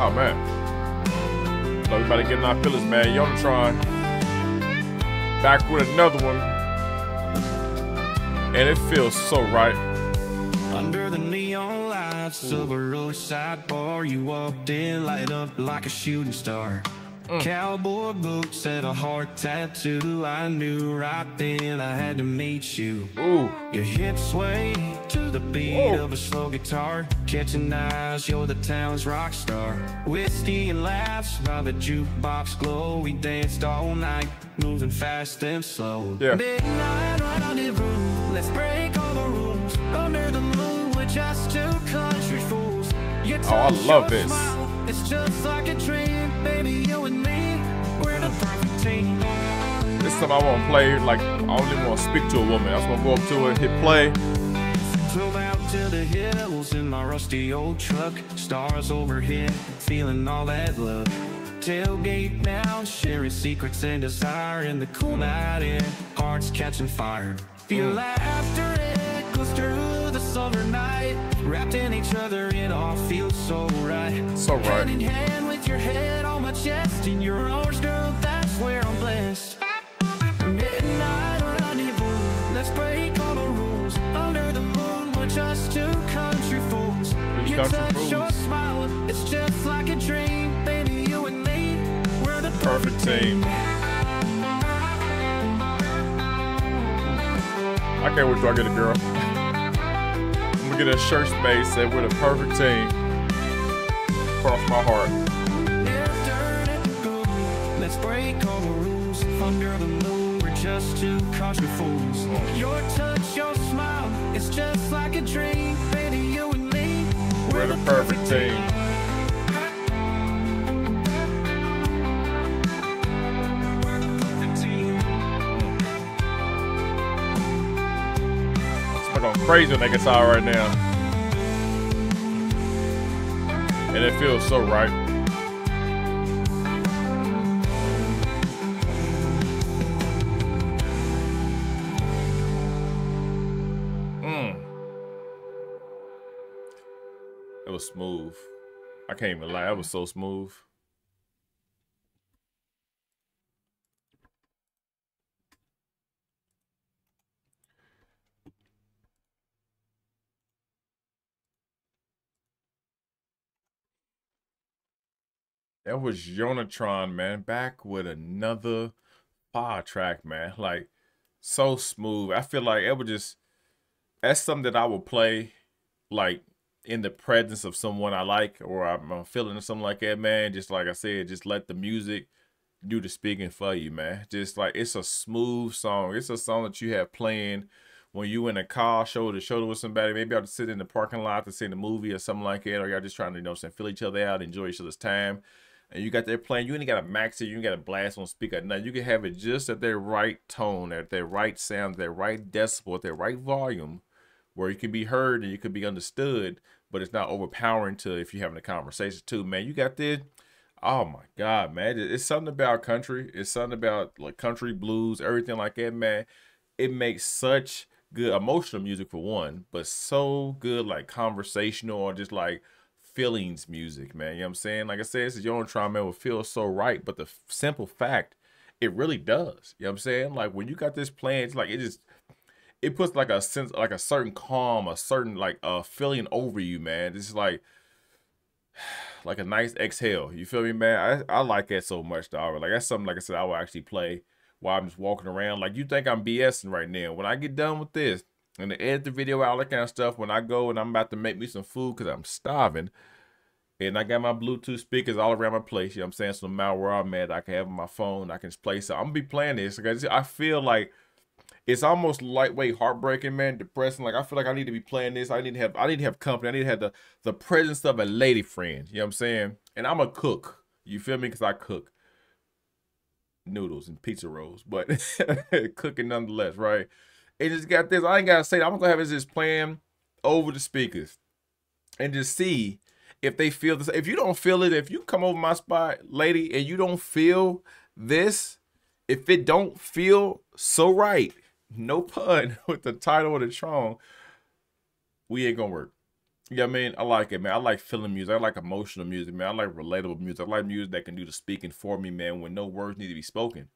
Oh, man. So we better get in our feelings, man. Yonatron. Back with another one. And it feels so right. Under the neon lights of a roadside bar, you walked in, light up like a shooting star. Cowboy boots and a heart tattoo. I knew right then I had to meet you. Ooh. Your hips sway to the beat of a slow guitar. Catching eyes, you're the town's rock star. Whiskey and laughs by the jukebox glow. We danced all night, moving fast and slow. Yeah. Midnight rendezvous, let's break all the rules. Under the moon, we're just two country fools. Your touch, I love this. Smile, it's just like a dream. Baby, you and me, we're the perfect team. This time I want to play, like, I only want to speak to a woman. I just want to go up to her and hit play. Drove out to the hills in my rusty old truck. Stars overhead, feeling all that love. Tailgate now, sharing secrets and desire. In the cool night air, hearts catching fire. Feel laughter, it goes through the summer night. Wrapped in each other, it all feels so right. So right. Hand in hand with your head on my chest. In your arms, girl, that's where I'm blessed. Midnight rendezvous, let's break all the rules. Under the moon, we're just two country fools. Your touch, your smile, it's just like a dream. Baby, you and me, we're the perfect team. I can't wait till I get a girl. Get a shirt space and we're the perfect team. Cross my heart. Let's break all the rules. Under the moon, we're just two country fools. Your touch, your smile, it's just like a dream. Baby, you and me, we're the perfect team. We're the perfect team. It's going crazy on that guitar right now. And it feels so right. That was smooth. I can't even lie, that was so smooth. That was Yonatron, man, back with another fire track, man. Like, so smooth. I feel like it would just, that's something that I would play, like, in the presence of someone I like, or I'm feeling or something like that, man. Just like I said, just let the music do the speaking for you, man. Just like, it's a smooth song. It's a song that you have playing when you in a car, shoulder to shoulder with somebody. Maybe y'all just sit in the parking lot to see the movie or something like that, or y'all just trying to, you know, feel each other out, enjoy each other's time. And you got there playing, you ain't got to max it, you ain't got to blast on speaker. Now you can have it just at their right tone, at their right sound, their right decibel, at their right volume, where you can be heard and you can be understood, but it's not overpowering to if you're having a conversation too, man. You got this, oh my God, man. It's something about country. It's something about like country blues, everything like that, man. It makes such good emotional music for one, but so good like conversational or just like feelings music, man. You know what I'm saying? Like I said, this is Yonatron, man, would feel so right, but the simple fact, it really does. You know what I'm saying? Like when you got this playing, it's like, it just, it puts like a sense, like a certain calm, a certain like feeling over you, man. It's like a nice exhale. You feel me, man? I like that so much, dog. Like that's something, like I said, I will actually play while I'm just walking around. Like you think I'm BSing right now. When I get done with this, and to edit the video out, all that kind of stuff. When I go and I'm about to make me some food because I'm starving. And I got my Bluetooth speakers all around my place. You know what I'm saying? So no matter where I'm at, I can have my phone. I can just play. So I'm going to be playing this. I feel like it's almost lightweight, heartbreaking, man. Depressing. Like I feel like I need to be playing this. I need to have company. I need to have the presence of a lady friend. You know what I'm saying? And I'm a cook. You feel me? Because I cook noodles and pizza rolls. But cooking nonetheless, right? It just got this. I ain't gotta say that. I'm gonna have it just playing over the speakers, and just see if they feel this. If you don't feel it, if you come over my spot, lady, and you don't feel this, if it don't feel so right, no pun with the title of the song, we ain't gonna work. Yeah, I mean, I like it, man. I like feeling music. I like emotional music, man. I like relatable music. I like music that can do the speaking for me, man, when no words need to be spoken.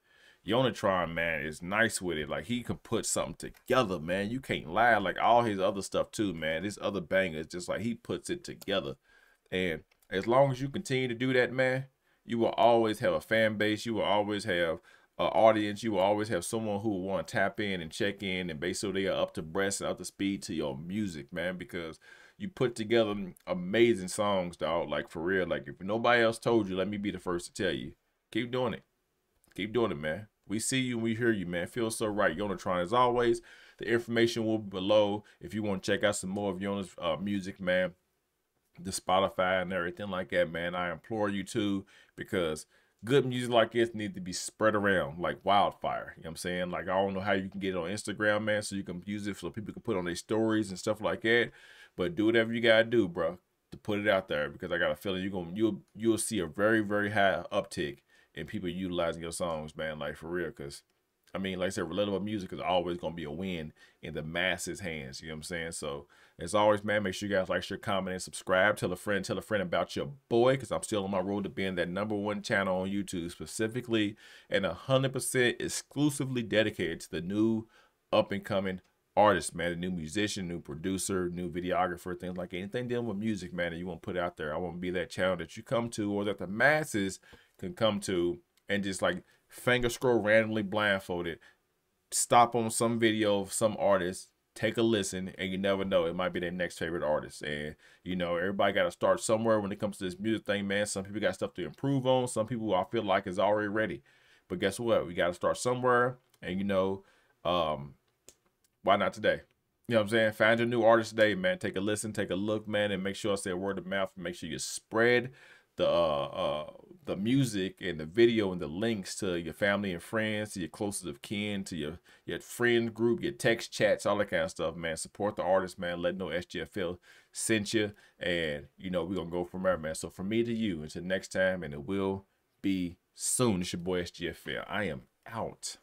Yonatron, man, is nice with it. Like, he can put something together, man. You can't lie. Like, all his other stuff, too, man. His other bangers, just like, he puts it together. And as long as you continue to do that, man, you will always have a fan base. You will always have an audience. You will always have someone who will want to tap in and check in, and basically they are up to breath and up to speed to your music, man, because you put together amazing songs, dog. Like, for real. Like, if nobody else told you, let me be the first to tell you. Keep doing it. Keep doing it, man. We see you and we hear you, man. Feels so right. Yonatron, as always, the information will be below if you want to check out some more of Yona's music, man. The Spotify and everything like that, man. I implore you to, because good music like this needs to be spread around like wildfire. You know what I'm saying? Like, I don't know how you can get it on Instagram, man, so you can use it so people can put on their stories and stuff like that. But do whatever you gotta do, bro, to put it out there, because I got a feeling you'll see a very, very high uptick and people utilizing your songs, man, like, for real. Because, I mean, like I said, relatable music is always going to be a win in the masses' hands, you know what I'm saying? So, as always, man, make sure you guys like, share, comment, and subscribe. Tell a friend about your boy, because I'm still on my road to being that #1 channel on YouTube, specifically and 100% exclusively dedicated to the new up-and-coming artist, man, a new musician, new producer, new videographer, things like anything dealing with music, man, that you want to put out there. I want to be that channel that you come to, or that the masses can come to, and just like finger scroll randomly blindfolded, stop on some video of some artist, take a listen, and you never know, it might be their next favorite artist. And you know, everybody got to start somewhere when it comes to this music thing, man. Some people got stuff to improve on, some people I feel like is already ready, but guess what, we got to start somewhere. And you know, why not today? You know what I'm saying? Find your new artist today, man. Take a listen, take a look, man, and make sure I say word of mouth. Make sure you spread the music and the video and the links to your family and friends, to your closest of kin, to your friend group, your text chats, all that kind of stuff, man. Support the artist, man. Let know SGFL sent you, and you know we're gonna go from there, man. So from me to you, until next time, and it will be soon. It's your boy SGFL. I am out.